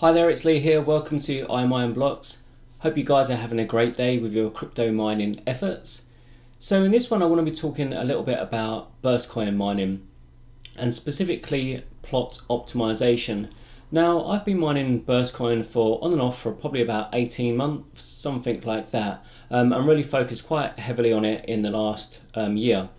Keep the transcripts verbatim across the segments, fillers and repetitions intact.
Hi there, it's Lee here. Welcome to iMineBlocks. Hope you guys are having a great day with your crypto mining efforts. So in this one I want to be talking a little bit about Burstcoin mining and specifically plot optimization. Now I've been mining Burstcoin for on and off for probably about eighteen months, something like that. Um, I'm really focused quite heavily on it in the last um, year.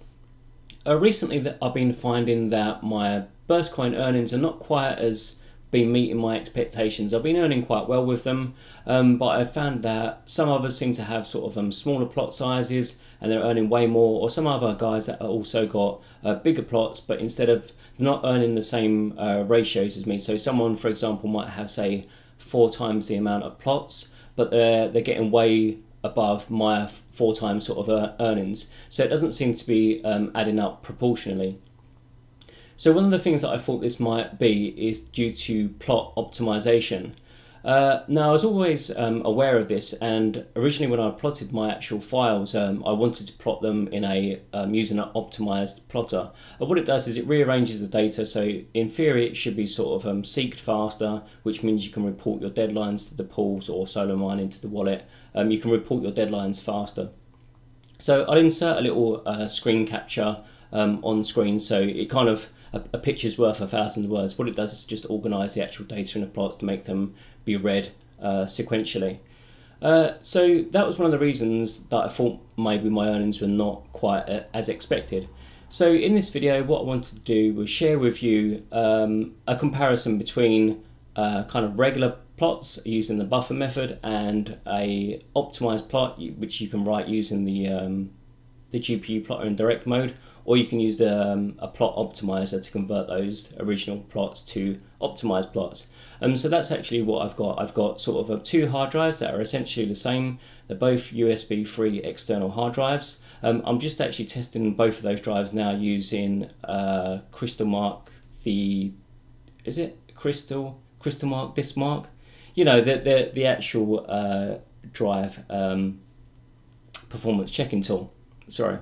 Uh, recently that I've been finding that my Burstcoin earnings are not quite as been meeting my expectations. I've been earning quite well with them, um, but I've found that some others seem to have sort of um, smaller plot sizes and they're earning way more, or some other guys that have also got uh, bigger plots, but instead of not earning the same uh, ratios as me. So someone, for example, might have, say, four times the amount of plots, but they're, they're getting way above my four times sort of uh, earnings. So it doesn't seem to be um, adding up proportionally. So one of the things that I thought this might be is due to plot optimization. Uh, now I was always um, aware of this, and originally when I plotted my actual files, um, I wanted to plot them in a um, using an optimized plotter. And what it does is it rearranges the data, so in theory it should be sort of um, seeked faster, which means you can report your deadlines to the pools or Solar Mine into the wallet. Um, you can report your deadlines faster. So I'll insert a little uh, screen capture um, on screen, so it kind of A, a picture's worth a thousand words. What it does is just organise the actual data in the plots to make them be read uh, sequentially. Uh, so that was one of the reasons that I thought maybe my earnings were not quite a, as expected. So in this video, what I wanted to do was share with you um, a comparison between uh, kind of regular plots using the buffer method and a optimised plot, which you can write using the um, the G P U plotter in direct mode, or you can use the, um, a plot optimizer to convert those original plots to optimized plots. Um, so that's actually what I've got. I've got sort of uh, two hard drives that are essentially the same. They're both U S B three external hard drives. Um, I'm just actually testing both of those drives now using uh, CrystalMark, the, is it Crystal, CrystalMark, DiskMark? You know, the, the, the actual uh, drive um, performance checking tool. Sorry.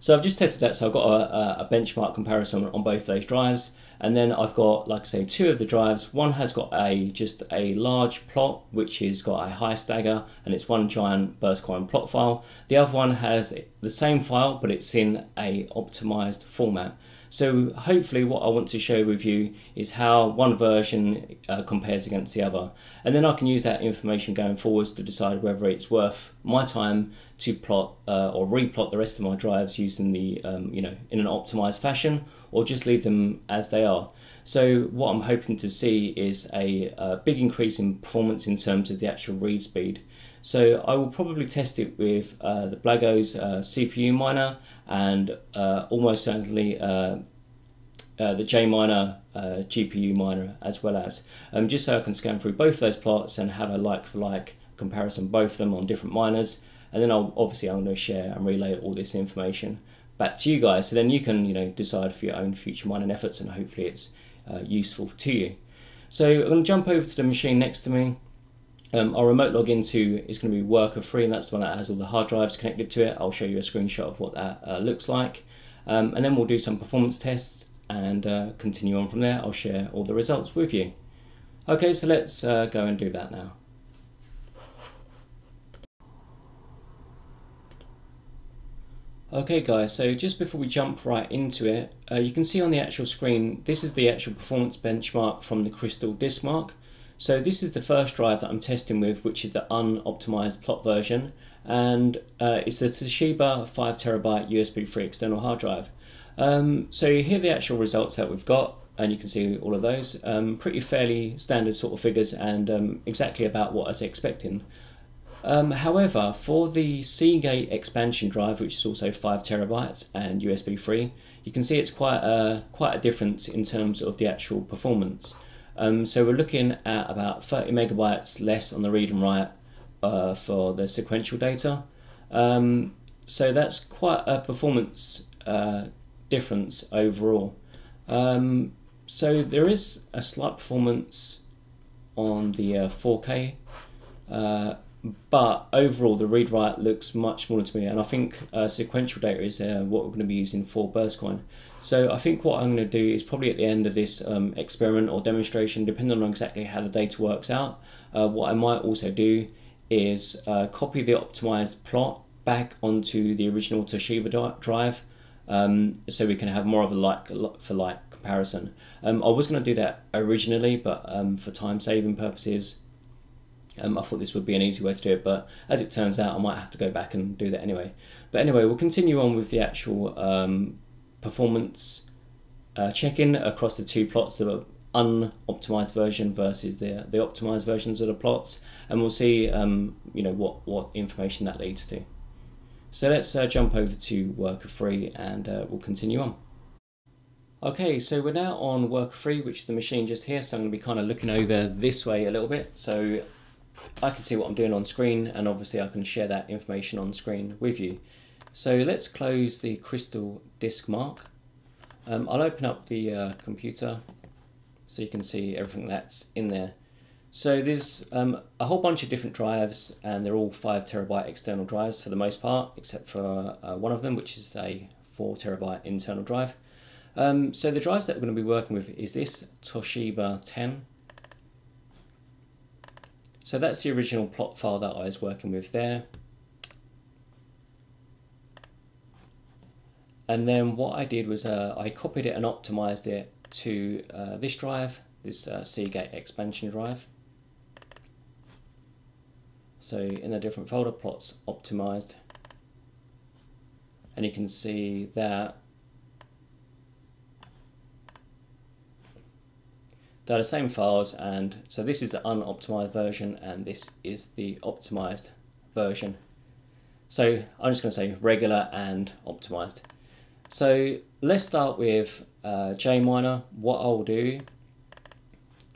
So I've just tested that, so I've got a, a benchmark comparison on both those drives, and then I've got, like I say, two of the drives. One has got a just a large plot, which has got a high stagger, and it's one giant Burstcoin plot file. The other one has the same file, but it's in a optimized format. So hopefully what I want to show with you is how one version uh, compares against the other. And then I can use that information going forwards to decide whether it's worth my time to plot uh, or replot the rest of my drives using the, um, you know, in an optimized fashion, or just leave them as they are. So what I'm hoping to see is a, a big increase in performance in terms of the actual read speed. So I will probably test it with uh, the Blago's uh, C P U miner and uh, almost certainly uh, uh, the J miner uh, G P U miner as well, as um, just so I can scan through both those plots and have a like for like comparison, both of them on different miners, and then I'll obviously I'm going to share and relay all this information back to you guys, so then you can you know decide for your own future mining efforts, and hopefully it's uh, useful to you. So I'm going to jump over to the machine next to me. Um, I'll remote log into, it's going to be worker three, and that's the one that has all the hard drives connected to it. I'll show you a screenshot of what that uh, looks like, um, and then we'll do some performance tests and uh, continue on from there. I'll share all the results with you. Okay, so let's uh, go and do that now. Okay guys, so just before we jump right into it, uh, you can see on the actual screen, this is the actual performance benchmark from the Crystal DiskMark. So this is the first drive that I'm testing with, which is the unoptimized plot version, and uh, it's the Toshiba five terabyte U S B three external hard drive. Um, so here are the actual results that we've got, and you can see all of those. Um, pretty fairly standard sort of figures, and um, exactly about what I was expecting. Um, however, for the Seagate expansion drive, which is also five terabytes and U S B three, you can see it's quite a, quite a difference in terms of the actual performance. Um, so we're looking at about thirty megabytes less on the read and write uh, for the sequential data. Um, so that's quite a performance uh, difference overall. Um, so there is a slight performance on the uh, four K uh, but overall the read write looks much smaller to me, and I think uh, sequential data is uh, what we're going to be using for Burstcoin. So I think what I'm going to do is probably at the end of this um, experiment or demonstration, depending on exactly how the data works out, uh, what I might also do is uh, copy the optimized plot back onto the original Toshiba drive, um, so we can have more of a like for like comparison. Um, I was going to do that originally, but um, for time saving purposes, Um, I thought this would be an easy way to do it, but as it turns out I might have to go back and do that anyway. But anyway, we'll continue on with the actual um, performance uh, check-in across the two plots, the unoptimized version versus the, the optimized versions of the plots, and we'll see um, you know, what, what information that leads to. So let's uh, jump over to worker three and uh, we'll continue on. Okay, so we're now on worker three, which is the machine just here, so I'm going to be kind of looking over this way a little bit. So I can see what I'm doing on screen, and obviously I can share that information on screen with you. So let's close the Crystal DiskMark. Um, I'll open up the uh, computer so you can see everything that's in there. So there's um, a whole bunch of different drives, and they're all five terabyte external drives for the most part, except for uh, one of them, which is a four terabyte internal drive. Um, so the drives that we're going to be working with is this Toshiba ten. So that's the original plot file that I was working with there. And then what I did was uh, I copied it and optimized it to uh, this drive, this uh, Seagate expansion drive. So in a different folder, plots optimized. And you can see that they're the same files, and so this is the unoptimized version and this is the optimized version. So I'm just going to say regular and optimized. So let's start with uh, Jminer. What I'll do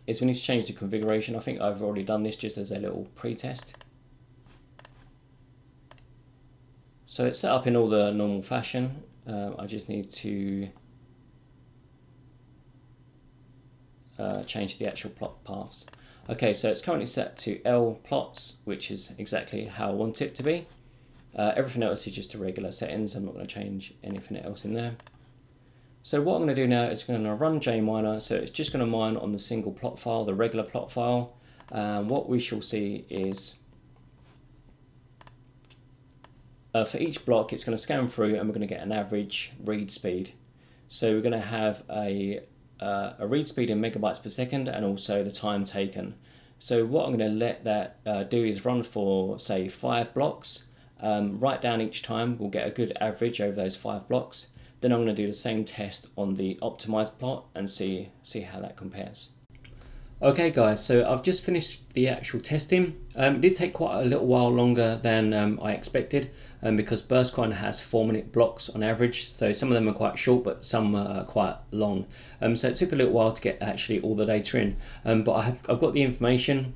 is we need to change the configuration. I think I've already done this just as a little pretest. So it's set up in all the normal fashion. Uh, I just need to Uh, change the actual plot paths. Okay, so it's currently set to L plots, which is exactly how I want it to be. Uh, everything else is just a regular settings. I'm not going to change anything else in there. So what I'm going to do now is going to run Jminer. So it's just going to mine on the single plot file, the regular plot file. Um, what we shall see is uh, for each block, it's going to scan through, and we're going to get an average read speed. So we're going to have a Uh, a read speed in megabytes per second, and also the time taken. So what I'm going to let that uh, do is run for, say, five blocks. Um, write down each time, we'll get a good average over those five blocks. Then I'm going to do the same test on the optimized plot and see see how that compares. Okay, guys, so I've just finished the actual testing. Um, it did take quite a little while longer than um, I expected, um, because Burstcoin has four minute blocks on average, so some of them are quite short, but some are quite long. Um, so it took a little while to get actually all the data in, um, but I have, I've got the information,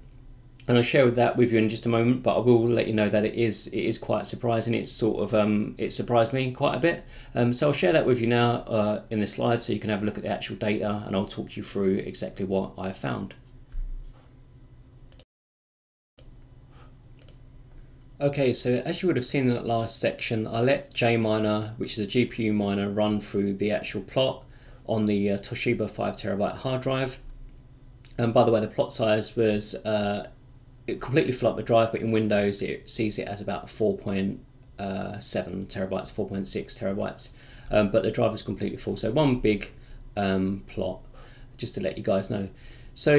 and I'll share that with you in just a moment. But I will let you know that it is it is quite surprising. It's sort of um, it surprised me quite a bit. Um, so I'll share that with you now uh, in the slides, so you can have a look at the actual data, and I'll talk you through exactly what I found. Okay, so as you would have seen in that last section, I let Jminer, which is a G P U miner, run through the actual plot on the uh, Toshiba five terabyte hard drive. And by the way, the plot size was. Uh, It completely fill up the drive, but in Windows it sees it as about four point seven terabytes, four point six terabytes, um, but the drive is completely full, so one big um, plot, just to let you guys know. So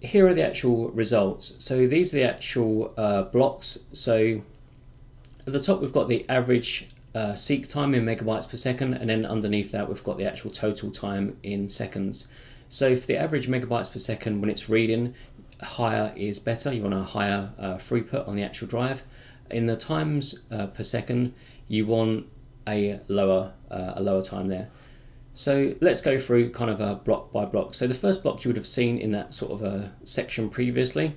here are the actual results. So these are the actual uh, blocks. So at the top we've got the average Uh, seek time in megabytes per second, and then underneath that we've got the actual total time in seconds. So for the average megabytes per second when it's reading, higher is better. You want a higher uh, throughput on the actual drive. In the times uh, per second, you want a lower uh, a lower time there. So let's go through kind of a block by block. So the first block you would have seen in that sort of a section previously.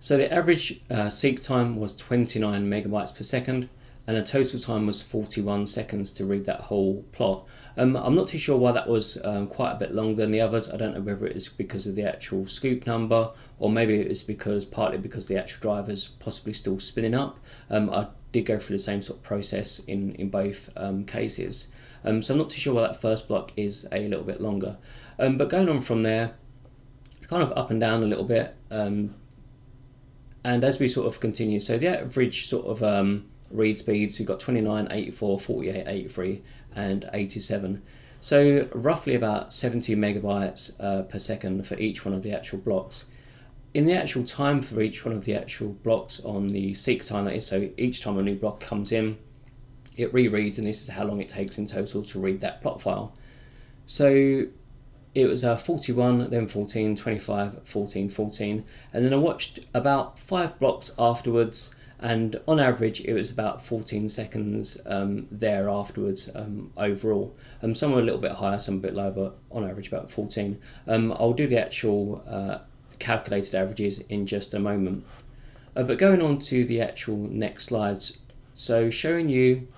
So the average uh, seek time was twenty-nine megabytes per second. and the total time was forty-one seconds to read that whole plot. Um, I'm not too sure why that was um, quite a bit longer than the others. I don't know whether it is because of the actual scoop number, or maybe it is because partly because the actual driver's possibly still spinning up. Um, I did go through the same sort of process in, in both um, cases. Um, so I'm not too sure why that first block is a little bit longer. Um, but going on from there, kind of up and down a little bit. Um, and as we sort of continue, so the average sort of um, read speeds, we've got twenty-nine, eighty-four, forty-eight, eighty-three and eighty-seven. So roughly about seventy megabytes uh, per second for each one of the actual blocks. In the actual time for each one of the actual blocks on the seek time, that is, so each time a new block comes in, it rereads, and this is how long it takes in total to read that plot file. So it was uh, forty-one, then fourteen, twenty-five, fourteen, fourteen, and then I watched about five blocks afterwards, and on average it was about fourteen seconds um, there afterwards um, overall. Um, some were a little bit higher, some a bit lower, but on average about fourteen. Um, I'll do the actual uh, calculated averages in just a moment. Uh, but going on to the actual next slides, so showing you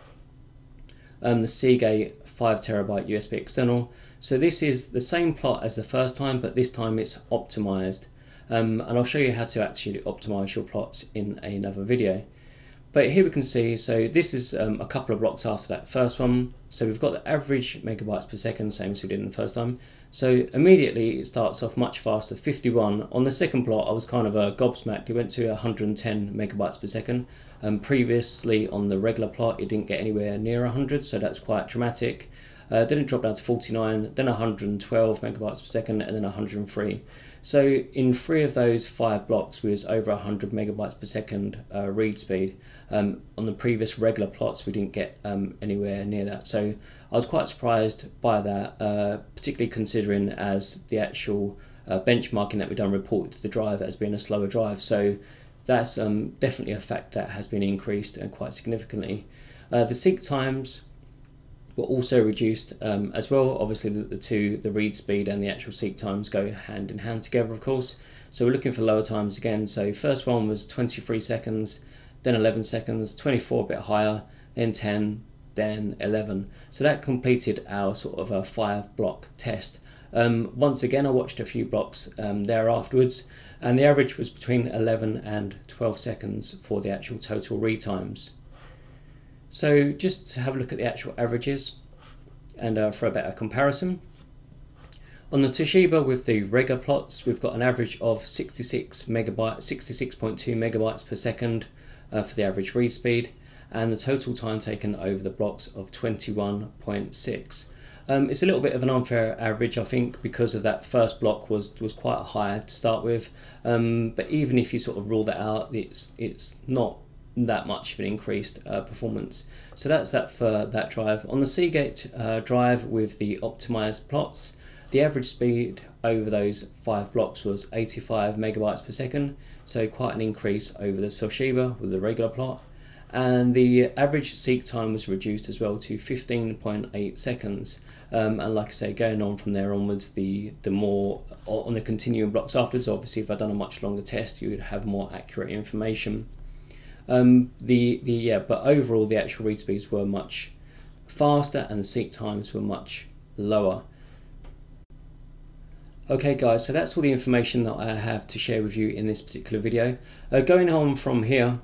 um, the Seagate five terabyte U S B external. So this is the same plot as the first time, but this time it's optimized. Um, and I'll show you how to actually optimize your plots in another video. But here we can see, so this is um, a couple of blocks after that first one. So we've got the average megabytes per second, same as we did in the first time. So immediately it starts off much faster, fifty-one. On the second plot, I was kind of uh, gobsmacked. It went to one hundred ten megabytes per second. Um, previously on the regular plot, it didn't get anywhere near one hundred, so that's quite dramatic. Uh, then it dropped down to forty-nine, then one hundred twelve megabytes per second, and then one hundred three. So in three of those five blocks, we was over one hundred megabytes per second uh, read speed. Um, on the previous regular plots, we didn't get um, anywhere near that. So I was quite surprised by that, uh, particularly considering as the actual uh, benchmarking that we've done reported the drive as being a slower drive. So that's um, definitely a fact that has been increased and quite significantly. Uh, the seek times were also reduced um, as well. Obviously the, the two, the read speed and the actual seek times go hand in hand together, of course. So we're looking for lower times again. So first one was twenty-three seconds, then eleven seconds, twenty-four a bit higher, then ten, then eleven. So that completed our sort of a five block test. Um, once again, I watched a few blocks um, there afterwards, and the average was between eleven and twelve seconds for the actual total read times. So just to have a look at the actual averages and uh, for a better comparison. On the Toshiba with the regular plots, we've got an average of sixty-six megabytes, sixty-six point two megabytes per second uh, for the average read speed, and the total time taken over the blocks of twenty-one point six. Um, it's a little bit of an unfair average, I think, because of that first block was was quite high to start with. Um, but even if you sort of rule that out, it's it's not that much of an increased uh, performance. So that's that for that drive. On the Seagate uh, drive with the optimized plots, the average speed over those five blocks was eighty-five megabytes per second, so quite an increase over the Toshiba with the regular plot. And the average seek time was reduced as well to fifteen point eight seconds. Um, and like I say, going on from there onwards, the, the more on the continuing blocks afterwards, obviously if I'd done a much longer test, you would have more accurate information. Um, the, the yeah, but overall the actual read speeds were much faster and the seek times were much lower. Okay guys, so that's all the information that I have to share with you in this particular video. Uh, going on from here,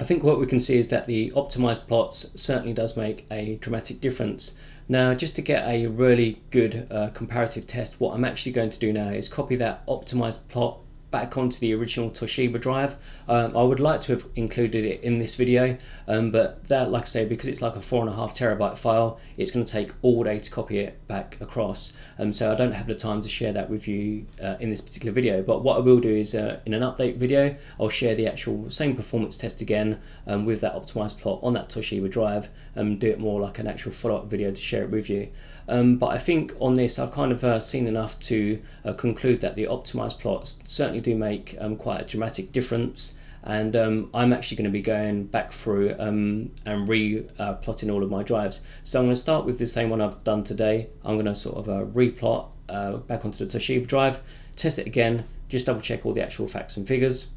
I think what we can see is that the optimized plots certainly does make a dramatic difference. Now, just to get a really good uh, comparative test, what I'm actually going to do now is copy that optimized plot back onto the original Toshiba drive. Um, I would like to have included it in this video, um, but that, like I say, because it's like a four and a half terabyte file, it's going to take all day to copy it back across. Um, so I don't have the time to share that with you uh, in this particular video. But what I will do is, uh, in an update video, I'll share the actual same performance test again um, with that optimized plot on that Toshiba drive, and do it more like an actual follow-up video to share it with you. Um, but I think on this, I've kind of uh, seen enough to uh, conclude that the optimized plots certainly do make um, quite a dramatic difference. And um, I'm actually going to be going back through um, and re-plotting uh, all of my drives. So I'm going to start with the same one I've done today. I'm going to sort of uh, replot uh, back onto the Toshiba drive, test it again, just double check all the actual facts and figures.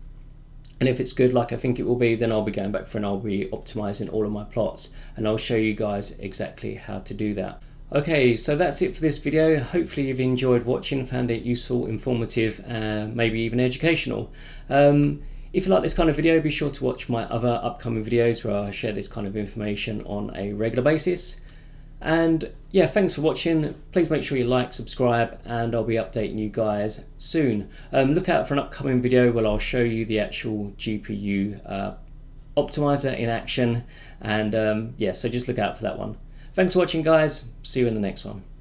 And if it's good, like I think it will be, then I'll be going back for and I'll be optimizing all of my plots, and I'll show you guys exactly how to do that. Okay, so that's it for this video. Hopefully you've enjoyed watching, found it useful, informative, uh, maybe even educational. Um, If you like this kind of video, be sure to watch my other upcoming videos where I share this kind of information on a regular basis. And yeah, thanks for watching. Please make sure you like, subscribe, and I'll be updating you guys soon. Um, look out for an upcoming video where I'll show you the actual G P U uh, optimizer in action. And um, yeah, so just look out for that one. Thanks for watching, guys. See you in the next one.